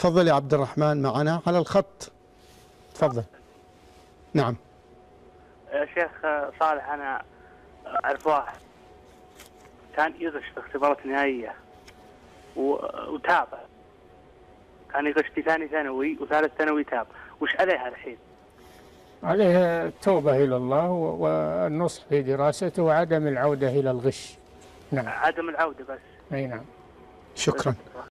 تفضل يا عبد الرحمن معنا على الخط. تفضل. نعم. شيخ صالح، أنا أعرف واحد كان يغش في اختبارات نهائية وتابع، كان يغش في ثاني ثانوي وثالث ثانوي تاب، وش عليها الحين؟ عليها التوبة إلى الله والنصح في دراسته وعدم العودة إلى الغش. نعم، عدم العودة بس. أي نعم. شكرا.